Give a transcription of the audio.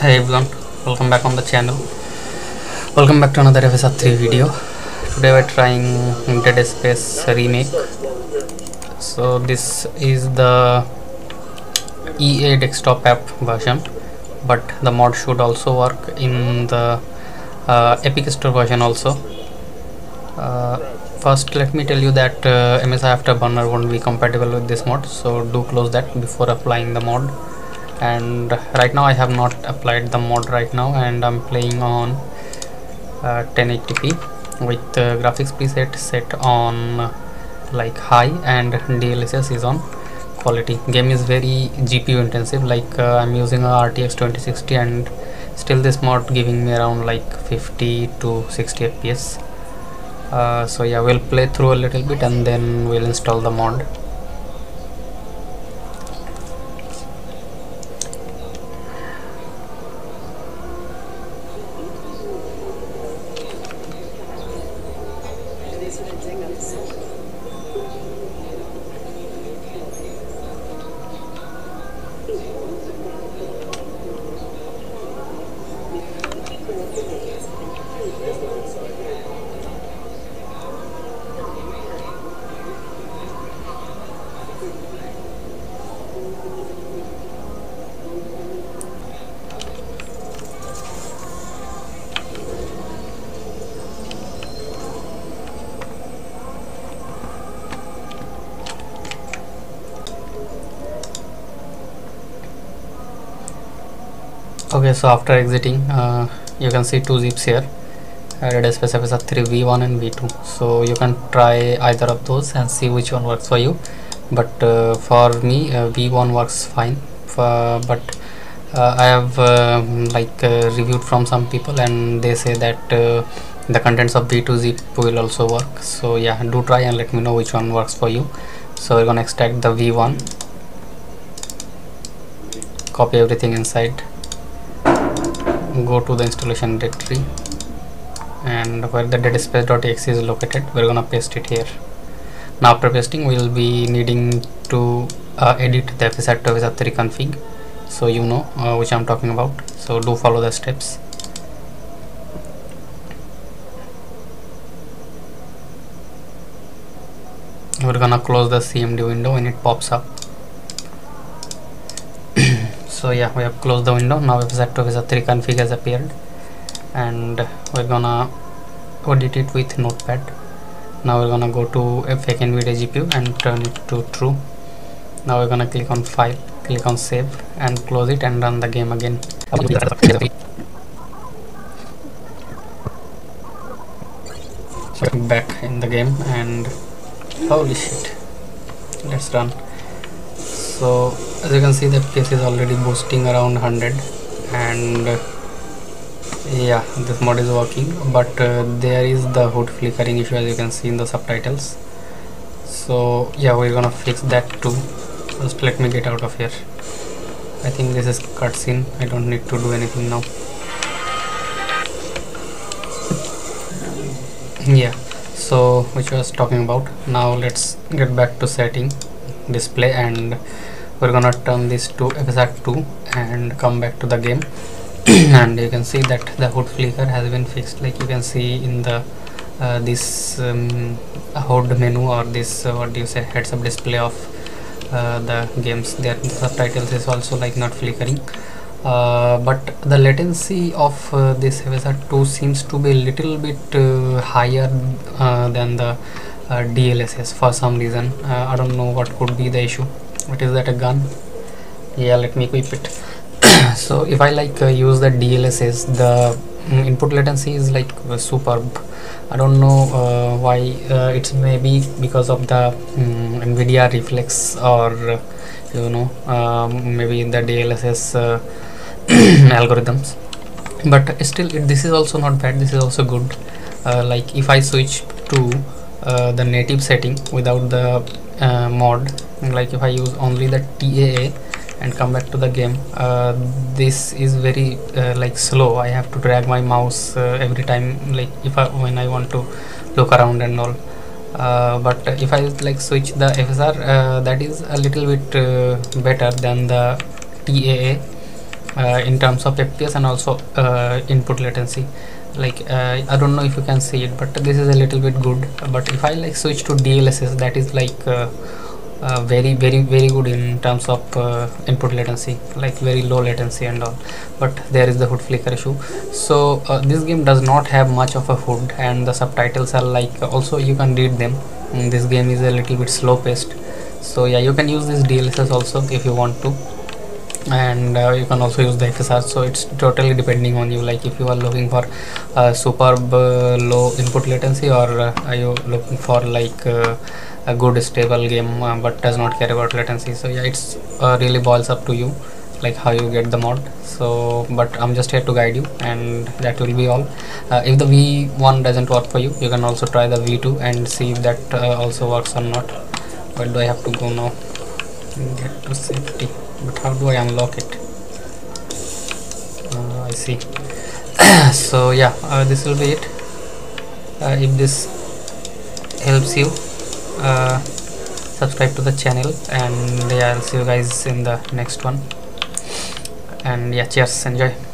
Hey everyone, welcome back on the channel. Welcome back to another FSR 3 video. Today we're trying Dead Space remake. So this is the EA desktop app version, but the mod should also work in the Epic Store version also. First let me tell you that MSI Afterburner won't be compatible with this mod, so do close that before applying the mod. And right now I have not applied the mod right now, and I'm playing on 1080p with graphics preset set on like high and DLSS is on quality. Game is very GPU intensive, like I'm using a RTX 2060 and still this mod giving me around like 50 to 60 FPS. So yeah, we'll play through a little bit and then we'll install the mod. Okay, so after exiting you can see two zips here, Dead Space FSR 3 V1 and V2. So you can try either of those and see which one works for you. But for me V1 works fine, but I have reviewed from some people and they say that the contents of V2 zip will also work. So yeah, do try and let me know which one works for you. So we're gonna extract the V1, copy everything inside, go to the installation directory, and where the deadspace.exe is located we're gonna paste it here. Now after pasting we'll be needing to edit the FSR2 FSR 3 config, so you know which I'm talking about, so do follow the steps. We're gonna close the CMD window when it pops up. So yeah, we have closed the window. Now FSR2 FSR 3 config has appeared and we're gonna edit it with notepad. Now we're gonna go to fake Nvidia GPU and turn it to true. Now we're gonna click on file, click on save and close it and run the game again. So I'm back in the game and holy shit, let's run. So as you can see the FPS is already boosting around 100 and yeah, this mod is working, but there is the hood flickering issue as you can see in the subtitles. So yeah, we're gonna fix that too. Just let me get out of here. I think this is cutscene, I don't need to do anything now. Yeah, so which I was talking about. Now let's get back to setting display and we're gonna turn this to FSR2 and come back to the game. And you can see that the hood flicker has been fixed, like you can see in the this hood menu or this heads up display of the games. There the subtitles is also like not flickering, but the latency of this FSR2 seems to be a little bit higher than the DLSS for some reason. I don't know what could be the issue. What is that, a gun? Yeah, let me equip it. So if I use the DLSS, the input latency is like superb. I don't know why. It's maybe because of the Nvidia reflex, or maybe the DLSS algorithms, but still this is also not bad, this is also good. Like if I switch to the native setting without the mod, like if I use only the TAA and come back to the game, this is very slow. I have to drag my mouse every time, like when I want to look around and all, but if I switch the FSR, that is a little bit better than the TAA. in terms of FPS and also input latency. Like I don't know if you can see it, but this is a little bit good. But if I like switch to DLSS, that is like very, very, very good in terms of input latency, like very low latency and all. But there is the hood flicker issue. So this game does not have much of a hood, and the subtitles are like also you can read them. This game is a little bit slow paced. So yeah, you can use this DLSS also if you want to, and you can also use the FSR. So it's totally depending on you, like if you are looking for superb low input latency, or are you looking for like a good stable game but does not care about latency. So yeah, it's really boils up to you, like how you get the mod. So but I'm just here to guide you, and that will be all. If the V1 doesn't work for you, you can also try the V2 and see if that also works or not. Where do I have to go now? Get to safety, but how do I unlock it? I see. So yeah, this will be it. If this helps you, subscribe to the channel, and yeah, I'll see you guys in the next one. And yeah, cheers, enjoy.